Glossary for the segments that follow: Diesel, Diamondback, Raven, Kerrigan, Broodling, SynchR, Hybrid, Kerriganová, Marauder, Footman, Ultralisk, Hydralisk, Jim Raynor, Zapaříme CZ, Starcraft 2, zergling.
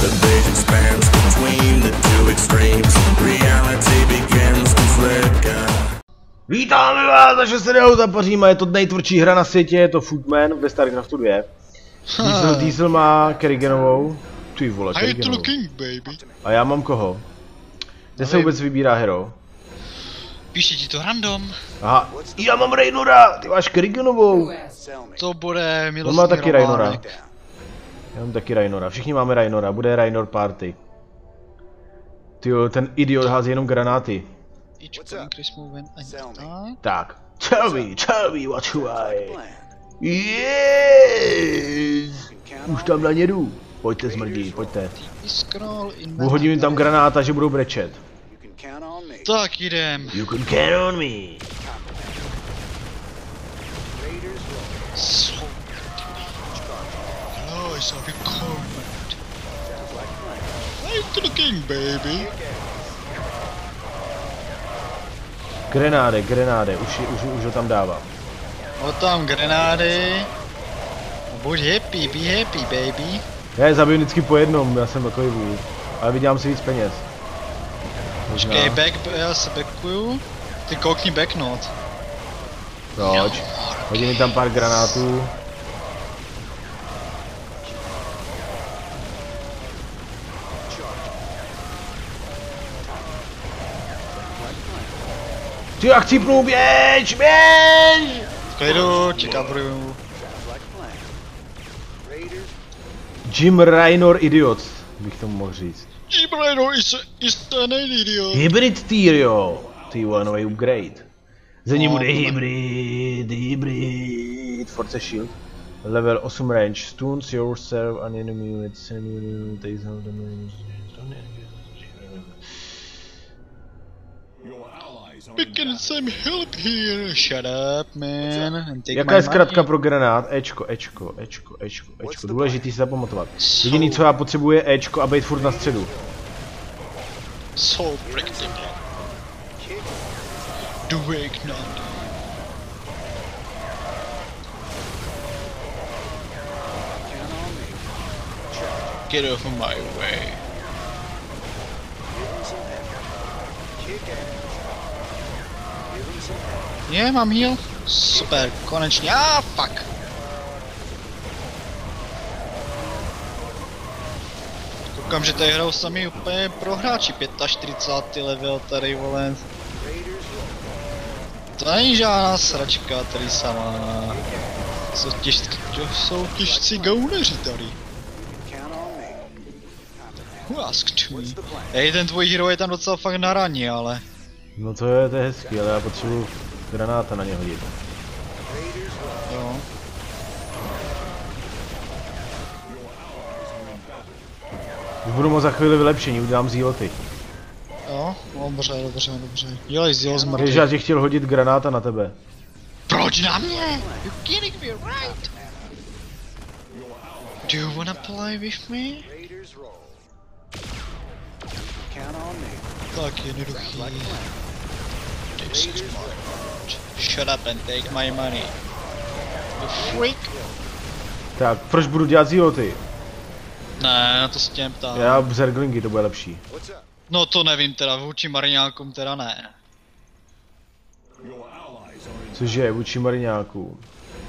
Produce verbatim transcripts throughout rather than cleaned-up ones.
The bridge expands between the two extremes. Reality begins to flicker. Vítáme vás, naše se jdou zapaříme, je to nejtvrdší hra na světě, je to Footman ve Star Craftu dva. Diesel, Diesel má Kerriganovou. Ty vole, Kerriganovou. A já mám koho? Kde se vůbec vybírá hero? Píše ti to random. Aha, já mám Raynora, ty máš Kerriganovou. To bude milostný. On má taky Raynora. Já mám taky Raynora, všichni máme Raynora, bude Raynor party. Tyjo, ten idiot hází jenom granáty. Tak, tell me, tell me what you like. Yes! Už tam na ně jdu. Pojďte smrdí, pojďte. Uhodím jim tam granáta, že budou brečet. Tak jdem. You can count on me. So recovered. Right to the king, baby. Grenáde, grenáde, už, už, už ho tam dávám. O tam grenády. Buď happy, be happy, baby. Já je zabiju vždycky po jednom, já jsem takový vůd. Ale vydělám si víc peněz. Počkej, back, já se backuju. Ty koukni backnout. Proč? Hodí mi tam pár granátů. Ty jak cípnu, běž, běž! V klidu, ti kabruju. Jim Raynor idiot, bych tomu mohl říct. Jim Raynor is an idiot. Hybrid tier, jo. Ty vole, nový upgrade. Za ní bude hybrid, hybrid. Force shield. Level osm range. Stuns yourself an enemy with enemy takes out damage. We can some help here. Shut up, man. And take jaká je zkratka pro granát? Ečko, Ečko, Ečko, Ečko, Ečko. Důležitý si zapamatovat. So jediný, co já potřebuji, je Ečko a být furt na středu. So predictable. Do wake not. Get off of my way. Je, yeah, mám heal. Super, konečně. Ah, fuck. Koukám, že tady hrajou sami úplně prohráči. čtyřicátý pátý level tady, vole. To není žádná sračka tady sama. Jsou těžcí, jsou těžcí gauneři tady. Who asked me? Hej, ten tvůj hero je tam docela fakt na raně, ale... No to je, to je hezký, ale já potřebuji granáta na něho hodit. Jo. Už budu moc za chvíli vylepšení, udělám zíloty. Jo, dobře, dobře, dobře. Dělej zílo zmrtvý. Když já ti chtěl hodit granáta na tebe. Proč na mě? You kidding me, right? Do you wanna play with me? Tak, jednoduchý. This is my part. Shut up and take my money. The freak. Tak, proč budu dělat zíloty? Ne, na to se tě neptám. Já zerglingy, to bude lepší. No to nevím teda, vůči mariňákům teda ne. Cože, vůči mariňákům?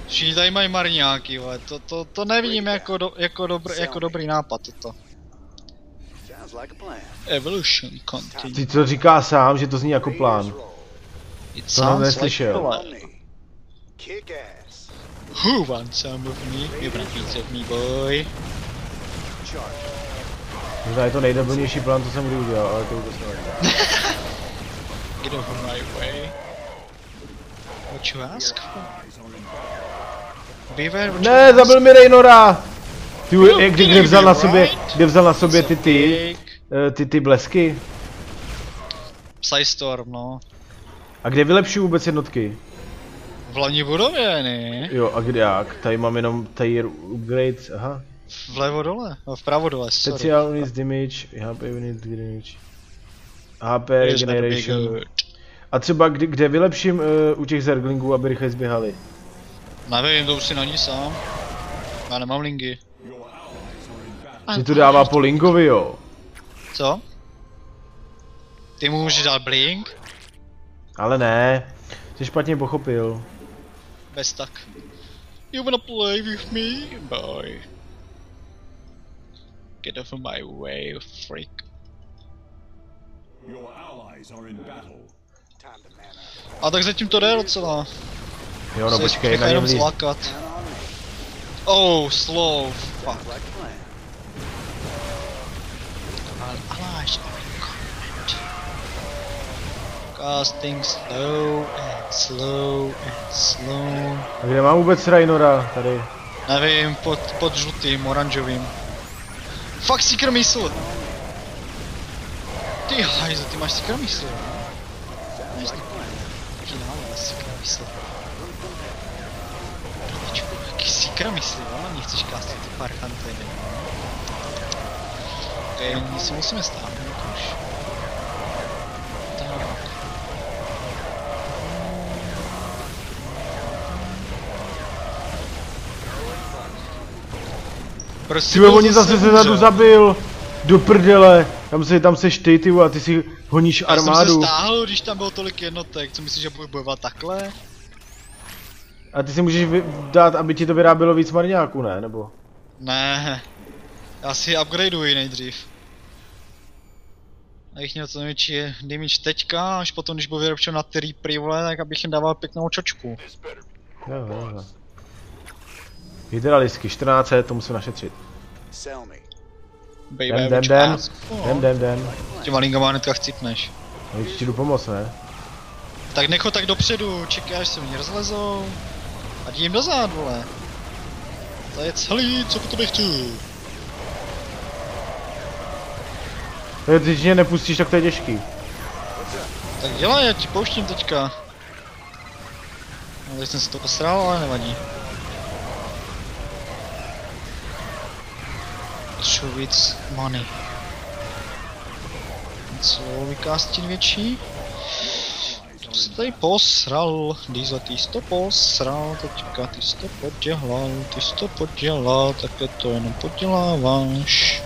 Všichni tady mají mariňáky, vole, to, to, to nevím jako, do, jako, dobr, jako dobrý nápad toto. Evolution continue. Ty to říká sám, že to zní jako plán. To nám neslyšel. Who wants some of me? You want piece of me, boy? Možná je to nejdebilnější plán, co jsem kdy udělal, ale to vůbec nevím. Get over my way. What you ask for? Beware, what you ne, ask? Zabil mi Raynora! Ty, kde, kde, vzal na sobě, kde vzal na sobě ty ty, ty, ty blesky? Psystorm, no. A kde vylepšuju vůbec jednotky? V hlavní budově, ne? Jo, a kde jak? Tady mám jenom tier upgrades, aha. Vlevo dole, no vpravo dole, sorry. Special units damage, H P unit damage. H P regeneration. A třeba kde, kde vylepším uh, u těch zerglingů, aby rychle zběhali? Nevím, to už si na ní sám. Já nemám linky. Ty to dává po Lingovi, jo. Co? Ty mu můžeš dát blink? Ale ne, jsi špatně pochopil. Bez tak. You wanna play with me, boy? Get off of my way, freak. A tak zatím to jde docela. Jo, no počkej, na něm zlákat. Oh, slow, fuck. Allies are in combat. Casting slow and slow and slow. A kde mám vůbec Raynora tady? Nevím, pod, pod žlutým, oranžovým. Fuck, Seeker Missile! Ty hajzo, ty máš Seeker Missile. Máš taky náhle Seeker Missile. Prdečku, jaký Seeker Missile, ale mě chceš kástit ty pár huntery. Okej, okay, my si musíme stáhnout už. Tak. Prosím, ty oni zase se zadu zabil! Do prdele! Tam, se, tam seš ty, ty a ty si honíš armádu. Já jsem se stáhl, když tam bylo tolik jednotek, co myslíš, že budu bojovat takhle? A ty si můžeš dát, aby ti to vyrábilo víc marňáků, ne? Nebo? Ne. Já si upgradeuji nejdřív. Abych měl co největší damage teďka, až potom, když budu vyrobčen na ty reprivle, tak abych jim dával pěknou čočku. Jo, jo, jo. Hydralisky, čtrnáct set, to musím našetřit. Dem, dem, dem, dem, dem, dem. Tě malingama hnedka chcípneš. No, ti jdu pomoct, ne? Tak nech ho tak dopředu, čekaj, až se mě rozlezou. A jdi jim dozad, vole. To je celý, co po tobě chtějí. Když mě nepustíš, tak to je těžký. Tak dělej, já ti pouštím teďka. No, teď jsem si to posral, ale nevadí. It's money. Co, vykástin větší? To se tady posral, Diesel, ty jsi to posral, teďka ty jsi to podělal, ty jsi to podělal, také to jenom poděláváš.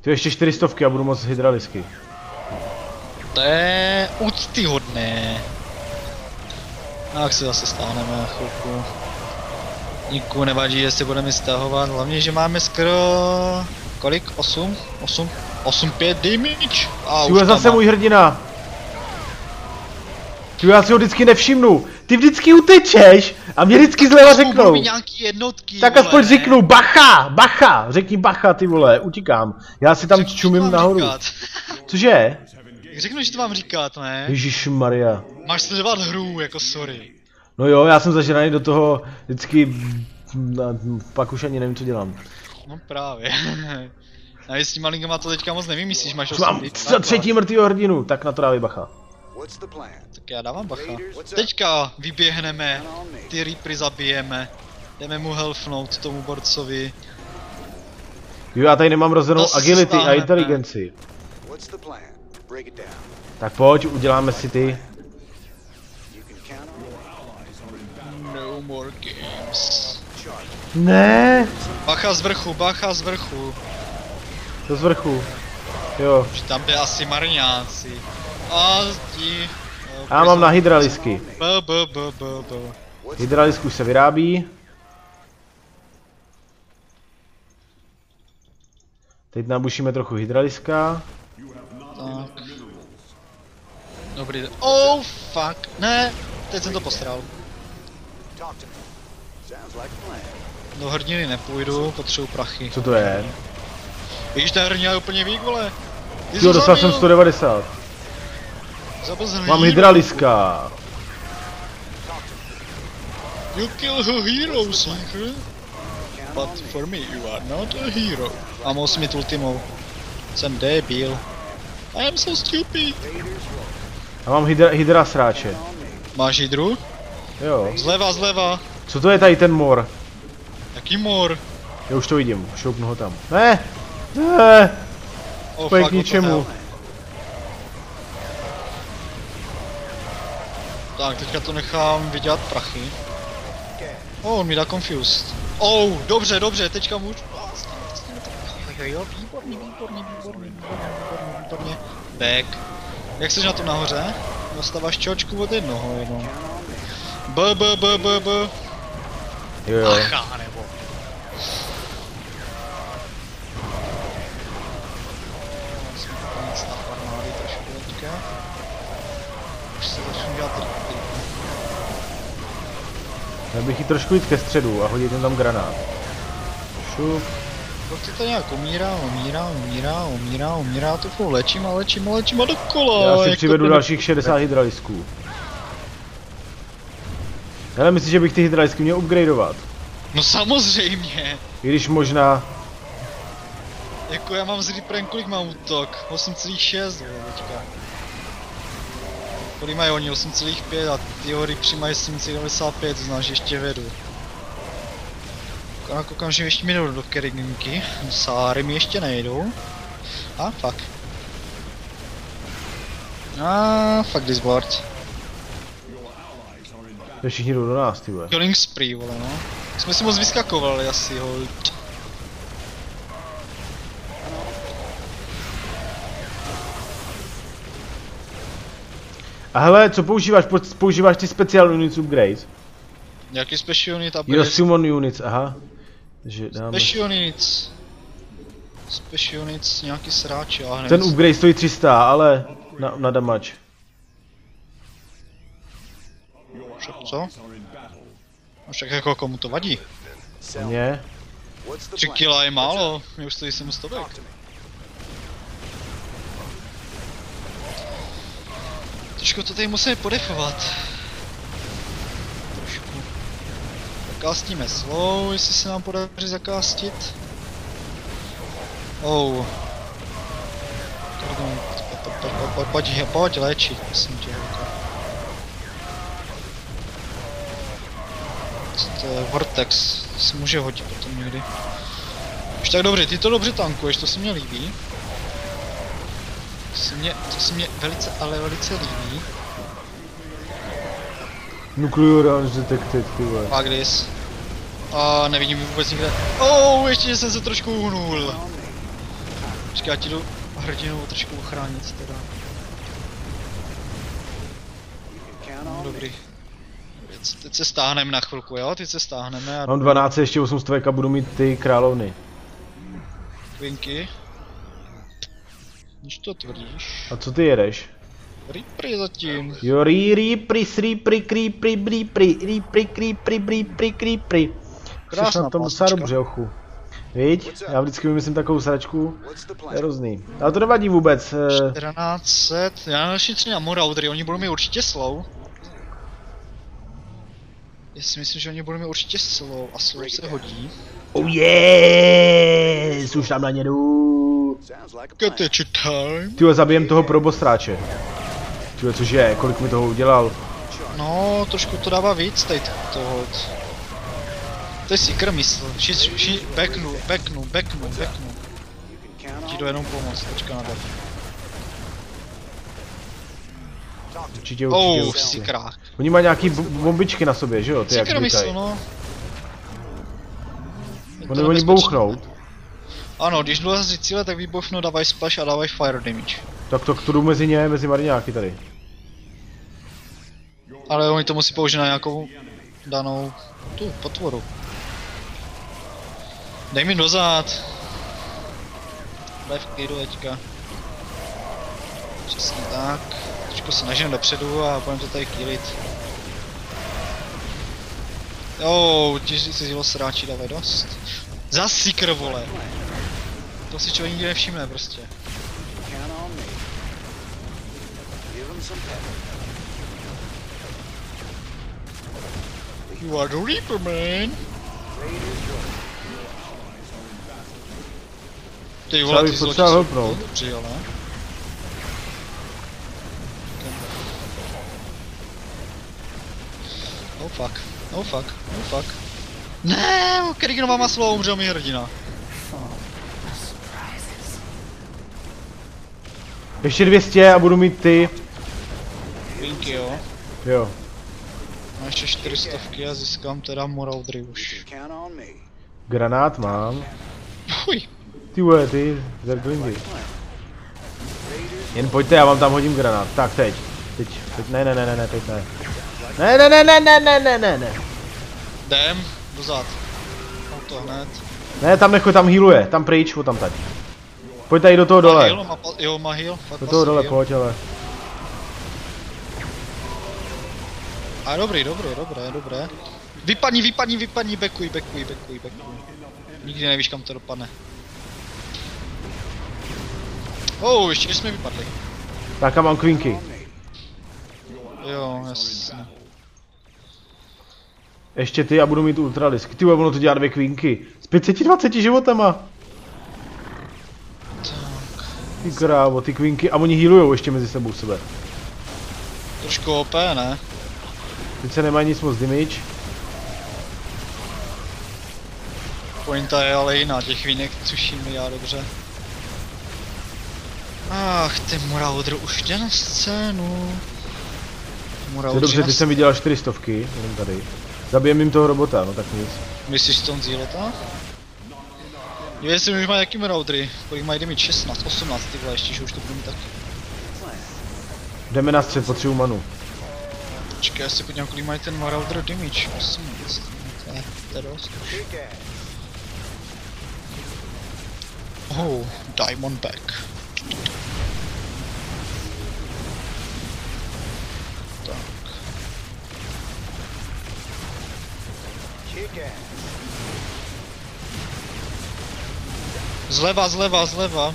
Ty ještě čtyři stovky a budu moc hydralisky. To je úctyhodné. Tak se zase stáhneme na chvilku. Niku nevadí, že se budeme stahovat, hlavně, že máme skoro... Kolik? osm? osm? osm pět damage? A ty už zase mám. Můj hrdina. Ty já si ho vždycky nevšimnu. Ty vždycky utečeš a mě vždycky zleva řeknou. Jednotky, tak aspoň vole, řeknu, bacha, bacha, řekni bacha, ty vole, utíkám. Já si tam řeknu, čumím nahoru. Říkat. Cože? Řeknu, že to vám říkat, ne? Ježišmarja. Máš sledovat hru, jako sorry. No jo, já jsem zažraný do toho vždycky, pak už ani nevím, co dělám. No právě. A s tím malinkama to teďka moc nevím, myslíš, máš osm lidí. Mám třetí mrtvýho hrdinu, tak na to dávej bacha. Tak já dávám bacha. Teďka vyběhneme, ty reapry zabijeme, jdeme mu helfnout tomu borcovi. Jo, já tady nemám rozhodnou agility a inteligenci. Tak pojď, uděláme si ty. No more games. Ne. Bacha z vrchu, bacha z vrchu. To z vrchu. Jo. Že tam jde asi marňáci. A zdi. A já mám na hydralisky. B, b, b, b, b. Hydralisk už se vyrábí. Teď nabušíme trochu hydraliska. Tak. Dobrý den. Oh fuck. Ne. Teď jsem to posral. Do hrdiny nepůjdu, potřebuji prachy. Co to je? Víš, ta hrdina je úplně vík, vole. Jo, dostal jsem sto devadesát. Zabozrný. Mám hydraliska. You kill a hero, Seeker. But for me you are not a hero. A mohl jsi mít ultimou. Jsem debil. I am so stupid. A mám hydra, hydra sráče. Máš hydru? Jo. Zleva, zleva. Co to je tady ten mor? Jaký mor? Já už to vidím, šoupnu ho tam. Ne! Ne! Oh, fuck, k ničemu. Tak, teďka to nechám vydělat prachy. Oh, on mi dá confused. Oh, dobře, dobře, teďka můžu. Jo, výborně, výborně, výborně, výborně, výborně. Back. Jak jsi na tom nahoře? Dostáváš čočku od jednoho jenom. B, b, b, b, b. Jo, jo. Acha, nebo. Už se začnu dělat trpky. Já bych jí trošku jít ke středu a hodit ten tam granát. Šup. Prostě to nějak umírá, umírá, umírá, umírá, umírá, to furt léčím a léčím a léčím a dokola. Já si jak přivedu dalších šedesát hydralisků. Ale myslím, že bych ty hydralisky měl upgradeovat. No samozřejmě. I když možná... Jako já mám z Reaperem, kolik mám útok? osm celá šest, teďka. Kolik mají oni? osm celá pět a tyho Reapery mají sedm celá devadesát pět, to znáš, ještě vedu. Já koukám, že ještě mi jdou do Kerriganky, sáry mi ještě nejdou. A ah, fuck. A ah, fuck this board. To všichni jdou do nás, ty vole. Killing spree, vole, no. Jsme si moc vyskakovali asi, hold. A hele, co používáš? Používáš ty special units upgrade? Jaký special unit upgrade? Jo, summon units, aha. Takže dáme... Special units. Special units, nějaký sráči, ale hned. Ten upgrade stojí tři sta, ale na, na damage. Co? No však jako komu to vadí? Mně. tři kila je málo, mě už stojí sedm stovek. Trošku to tady musíme podefovat. Trošku. Zakástíme slow, jestli se nám podaří zakástit. Oh. Pojď léčit, myslím tě. To je Vortex, to se může hodit potom někdy. Už tak dobře, ty to dobře tankuješ, to se mně líbí. To se mně, to se mně velice, ale velice líbí. Nuclear arms detected, ty vole. Fuck this. A nevidím vůbec nikde. Oh, ještě že jsem se trošku uhnul. Počkej, já ti jdu hrdinu trošku ochránit teda. No, dobrý. Teď se stáhneme na chvilku, jo? Teď se stáhneme a... Mám dvanáct, ještě osm stovek a budu mít ty královny. Kvinky. Když to tvrdíš. A co ty jedeš? Reapery zatím. Jo, reapery, reapery, reapery, reapery, reapery, reapery, reapery, reapery. Jsi na tom sáru břechu. Viď? Já vždycky vymyslím takovou sračku. To je hrozný. Ale to nevadí vůbec. čtrnáct set, já na další tři na Maraudery, oni budou mi určitě slow. Já si myslím, že oni budou mít určitě slow a slow se hodí. Oh yes, už tam na ně jdu. Tyhle, zabijem toho probostráče. Tyhle, což je, kolik mi toho udělal. No, trošku to dává víc tady toho. To je seeker mysl. Backnu, backnu, backnu, backnu. Ti jdu jenom pomoct, počka na def. Určitě, určitě, oh, určitě. Sikrách. Oni mají nějaký bombičky na sobě, že jo? Ty jak mysl, no. Oni, oni bouchnou. Ano, když jdu z cíle, tak vybuchnou, dávají splash a dávají fire damage. Tak to jdu mezi ně, mezi mariňáky tady. Ale oni to musí použít na nějakou danou tu potvoru. Dej mi dozad. Lev kejdu teďka. Přesně tak. Trošku se naženu dopředu a budeme to tady killit. Jou, těžký se zjelo sráči, dávaj dost. Za seeker, vole! To si člověk nikdy nevšimne prostě. You are the Reaper, man! Ty vole, ty zločí jsou dobří, ale? Oh fuck, oh fuck, oh fuck. Ne, Kerriganová má slovo, umřel mi hrdina. Ještě dvě stě a budu mít ty. Pinky, jo. Jo. Mám ještě čtyři stovky a získám teda Maraudery už. Granát mám. Uj. Ty vole, ty zerglingy. Jen pojďte, já vám tam hodím granát. Tak teď. Teď, teď ne, ne, ne, ne, ne, teď ne. Ne, ne, ne, ne, ne, ne, ne, ne, ne. Jdem, dozad. Tam to hned. Ne, tam nechoj, tam healuje, tam pryč, tam tady. Pojď tady do toho dole. Má heal, má, jo, má heal. Do toho dole, pojď, ale. A dobrý, dobrý, dobré, dobré. Vypadni, vypadni, vypadni, backuj, backuj, backuj, backuj. Nikdy nevíš, kam to dopadne. Oh, ještě jsme vypadli. Tak a mám kvinky. Jo, jasně. Ještě ty a budu mít ultralisk. Ty ono to dělá dvě kvinky. S pěti sty dvaceti životama. Tak. Ty krávo, ty kvinky. A oni healujou ještě mezi sebou sebe. Trošku O P, ne? Teď se nemá nic moc damage. Pointa je ale jiná, těch vínek tuším já dobře. Ach, ty Marauder už jde na scénu. Marauder dobře, teď jsem viděl čtyři stovky, jenom tady. Zabijem jim toho robota, no tak nic. Myslíš to on zíleta? Dívej se, už mají jaký Maraudery, kolik mají damage, šestnáct, osmnáct tyhle ještě, že už to budu mít taky. Jdeme na střed, potřebuji manu. Počkej, já si podívám, kolik mají ten Marauder damage, osmnáct, to je dost. Oh, Diamondback. Tak. Zleva, zleva, zleva.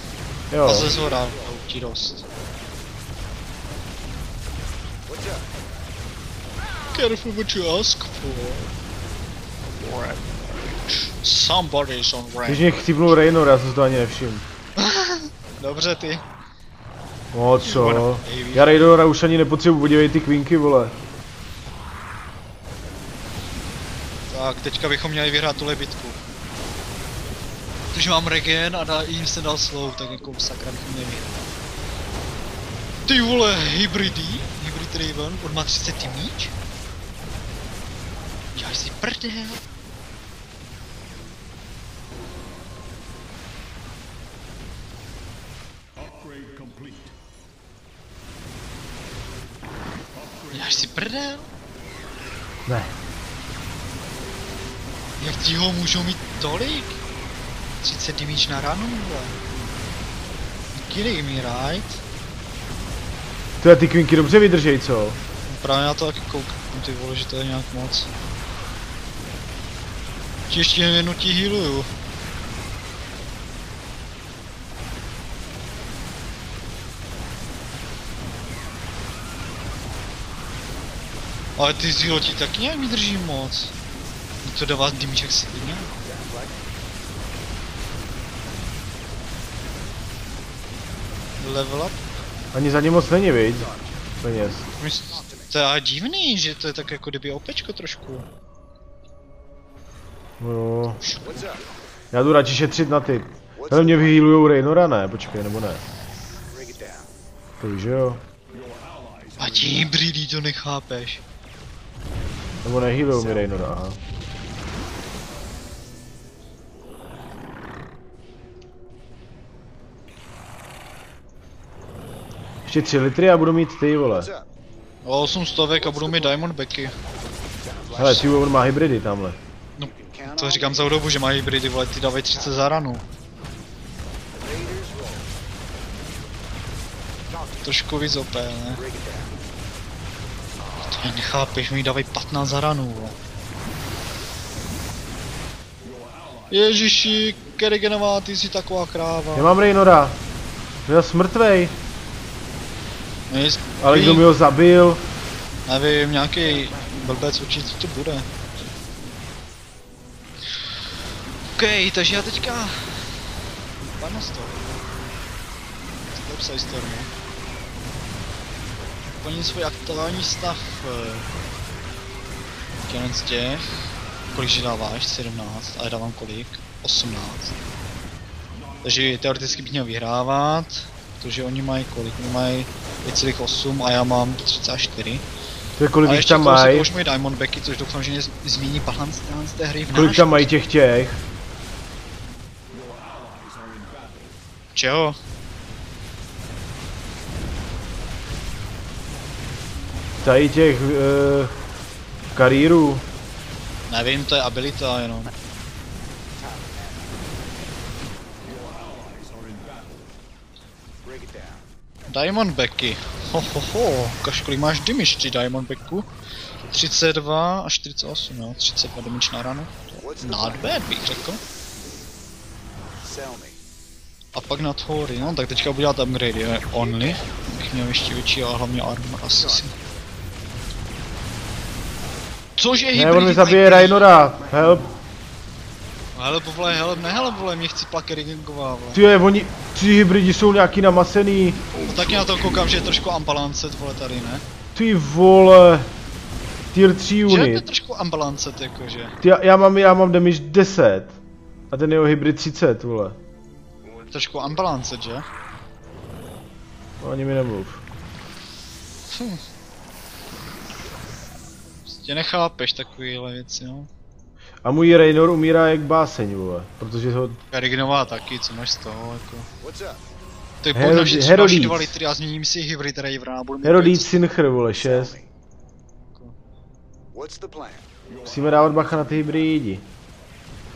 Jo. A ze zhora ti dost. Careful what you ask for. Somebody's on Raynor. Když mě chcípnul Raynor, já jsem to ani nevšiml. Dobře ty. No co? Já Raynora už ani nepotřebuji, podívej ty kvinky, vole. Tak, teďka bychom měli vyhrát tuhle bitku. Protože mám regen a jim se dal slow, tak jako sakra bychom měli vyhrát. Ty vole, hybridy? Hybrid Raven? On má třicet míč? Já si prdel. Děláš si prdel? Ne. Jak ti ho můžou mít tolik? třicet damage na ranu, vole. Killing me, right? Tyhle ty kvinky dobře vydržej, co? Právě na to taky koukám, ty vole, že to je nějak moc. Ještě jednu ti healuju. Ale ty ziloti tak nějak vydrží moc. Mě to dává damage jak svině. Level up? Ani za ně moc není, viď? Peněz. To je divný, že to je tak jako kdyby opečko trošku. No. Já jdu radši šetřit na ty. Hele, mě vyhealujou Raynora, ne? Počkej, nebo ne? To víš, že jo? A ti hybridy to nechápeš. Nebo nehealujou mi Raynora, aha. Ještě tři litry a budu mít ty, vole. O, osm stovek a budu mít Diamondbacky. Hele, ty on má hybridy tamhle. No, to říkám za dobu, že má hybridy, vole, ty dávají třicet za ranu. Trošku víc O P, ne? To mě nechápeš, mi dávají patnáct za ranu, vole. Ježiši, Kerriganová, ty jsi taková kráva. Já mám Raynora. Byl smrtvej. Ale kdo mi ho zabil? Nevím, nějaký blbec určitě to bude. OK, takže já teďka... Pane z toho. Step side stormu. Plním svůj aktuální stav... Tělen z těch... Kolik že dáváš? sedmnáct, ale dávám kolik? osmnáct. Takže teoreticky bych měl vyhrávat. Protože oni mají kolik? Oni mají pět celá osm a já mám třicet čtyři. Kolik jich tam mají? Už mají Diamondbacky, což doufám, že změní balans z té hry v náš. Kolik tam mají těch těch? Čeho? Tady těch uh, karírů. Nevím, to je abilita jenom. Diamondbacky. Hohoho, ukaž, kolik máš damage ty Diamondbacku? třicet dva až čtyřicet osm, no, třicet dva damage na ranu. Not bad, bych řekl. A pak na Tory, no, tak teďka budu dělat upgrade, je only. Bych měl ještě větší a hlavně armor assassin. Což je hybrid? Ne, on mi zabije Raynora, help. Help, vole, help, ne help, vole, mě chci plakeringovat, vole. Ty je, oni, ty hybridi jsou nějaký namasený. No taky na to koukám, že je trošku ambalancet, vole, tady, ne? Ty vole, tier tři unit. Že je to trošku ambalancet, jakože. Ty, já, já mám, já mám damage deset. A ten jeho hybrid třicet, vole. Trošku ambalancet, že? No, ani mi nemluv. Hm. Tě nechápeš takovýhle věci, no. A můj Raynor umírá jak báseň, vole, protože ho... Kerriganová taky, co máš z toho, jako... To je podle, že třeba až dva litry a změním si hybrid Ravena a budu mít... Herodíc Synchro, vole, šest. Musíme dávat bacha na ty hybridi.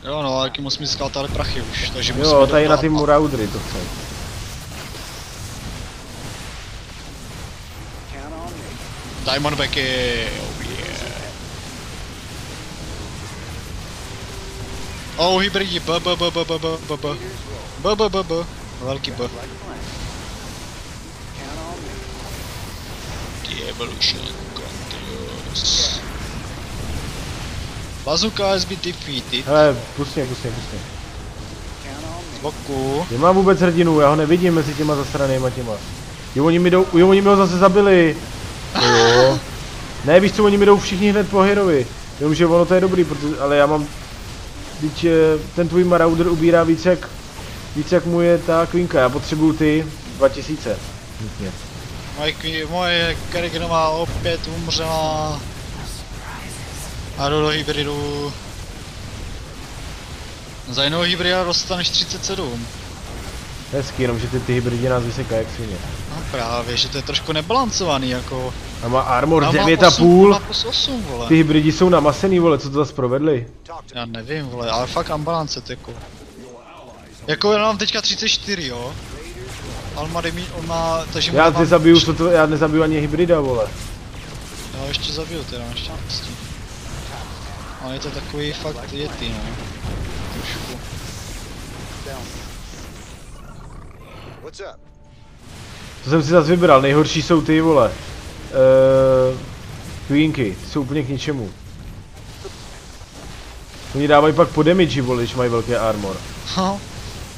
Jo, no, ale taky moc mi zklátále prachy už, takže musíme... Jo, tady na ty Maraudery to chce. Diamondbacky, oh, hybridi, b b b b b b b b b b b b velký b. The evolution continues. Bazooka has been defeated. Hele, pusně, pusně, pusně. Zboku. Nemám vůbec hrdinu, já ho nevidím mezi těma zasranýma těma. Jo, oni mi jdou, jo, oni mi ho zase zabili. Jo. Ne, víš co, oni mi jdou všichni hned po herovi. Jenomže ono to je dobrý, protože, ale já mám... Teď ten tvůj Marauder ubírá víc jak, víc jak mu je ta kvinka, já potřebuju ty dva tisíce. Moje, moje Kerriganová opět umřela. A jdu do hybridu. Za jinou hybrida dostaneš třicet sedm. Hezky, jenomže ty, ty hybridy nás vysekají jak svině. No právě, že to je trošku nebalancovaný jako. A má armor devět a půl. Ty hybridi jsou namasený, vole, co to zase provedli? Já nevím, vole, ale fakt ambalancet jako. Jako já mám teďka třicet čtyři, jo. Ale má demi, on má, takže já mám... nezabiju, co to, já nezabiju ani hybrida, vole. Já ještě zabiju teda, ještě napustím. Ale je to takový fakt jetý, no. Trošku. To jsem si zase vybral, nejhorší jsou ty, vole. Eee... Queenky, jsou úplně k ničemu. Oni dávají pak po damage, vole, když mají velké armor.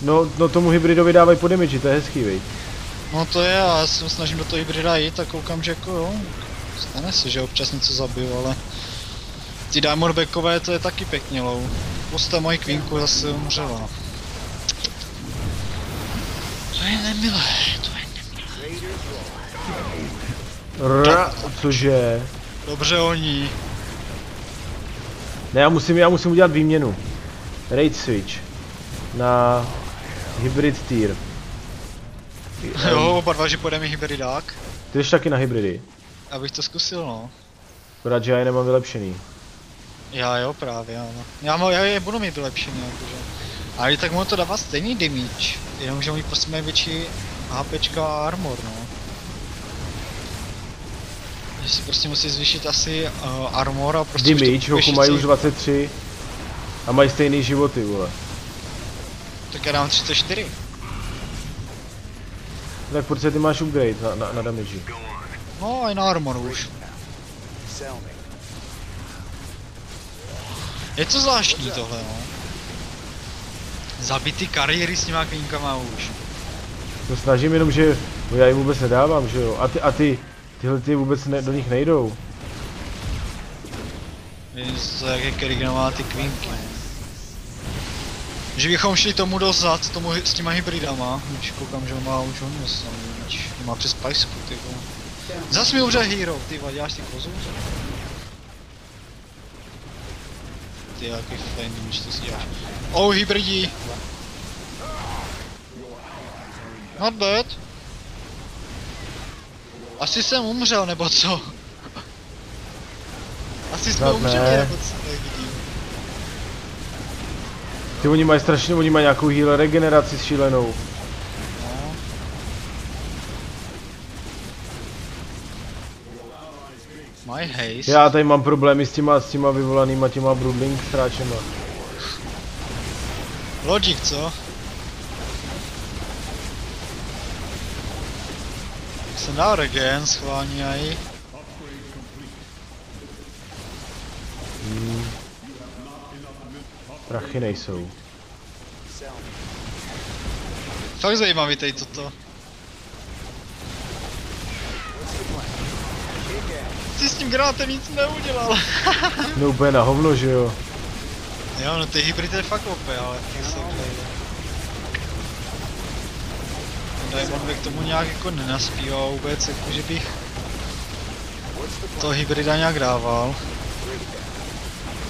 No, no tomu hybridovi dávají po damage, to je hezký, vej. No to je, já se snažím do toho hybrida jít a koukám, že jako jo. Stane se, že občas něco zabiju, ale... Ty Diamondbackové, to je taky pěkně low. Posta moji Queenku zase umřela. To je nemilé, to je nemilé. Ra, cože? Dobře oni. Ne, já musím, já musím udělat výměnu. Raid switch. Na... Hybrid tier. Jo, oba dva, že půjdeme hybridák. Ty jdeš taky na hybridy. Abych to zkusil, no. Akorát, že já je nemám vylepšený. Já jo, právě, ano. Já, já je budu mít vylepšený, jakože. Ale i tak mu to dává stejný damage. Jenomže oni prostě mají větší HPčka a armor, no. Že si prostě musí zvýšit asi uh, armor a prostě... Damage, hoku mají už dvacet tři a mají stejný životy, vole. Tak já dám třicet čtyři. Tak protože ty máš upgrade na, na, na damage. No a i na armor už. Je to zvláštní tohle, no. Zabitý kariéry s těma klinkama už. To snažím jenom, že já jim vůbec nedávám, že jo. A ty, a ty... Tyhle ty vůbec ne, do nich nejdou. Vím, co jak je Kerriganová ty kvinky. Že bychom šli tomu dozad, tomu s těma hybridama. Když koukám, že on má už hodnost, on má přes pajsku, ty vole. Zas mi umře hero, ty vole, děláš ty kozu? Ty jaký flame, nevíš, co si děláš. Oh, hybridí! Not bad. Asi jsem umřel, nebo co? Asi jsme umřeli, nebo co? Ty, oni mají strašně, oni mají nějakou heal regeneraci šílenou. My haste. Já tady mám problémy s těma, s těma vyvolanýma těma Broodling stráčema. Logic, co? Jsem dal regen, schváňají. Hmm. Prachy nejsou. Fakt zajímavý tady toto. Ty s tím granátem nic neudělal. No úplně na hovno, že jo? Jo, no ty hybrid je fakt O P, ale ty se klejde. Diamondback k tomu nějak jako nenaspíval vůbec, jako že bych to hybrida nějak dával.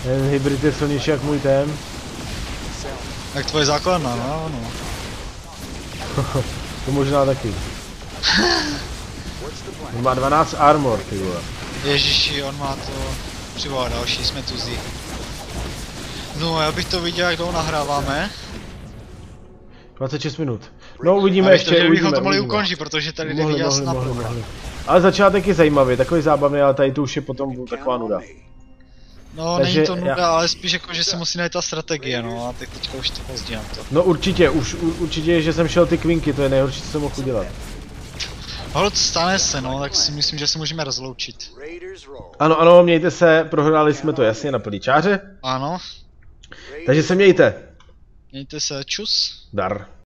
Ten hybrid je silnější jak můj tém. Jak tvoje základna, no, no. To možná taky. On má dvanáct armor, ty vole. Ježiši, on má to... Přivolá další, jsme tuzí. No, já bych to viděl, jak dlouho nahráváme. dvacet šest minut. No, uvidíme ještě, uvidíme. Bychom to mohli ukončit, protože tady nevidí asi na to. Ale začátek je zajímavý, takový zábavný, ale tady to už je potom taková nuda. No, takže není to nuda, já... ale spíš jako, že se musí najít ta strategie, no, a teď teďka už to pozdě na to. No určitě, už určitě, že jsem šel ty kvinky, to je nejhorší, co jsem mohl udělat. Holt, stane se, no, tak si myslím, že se můžeme rozloučit. Ano, ano, mějte se, prohráli jsme to jasně na plíčáře. Ano. Takže se mějte. Mějte se, čus. Dar.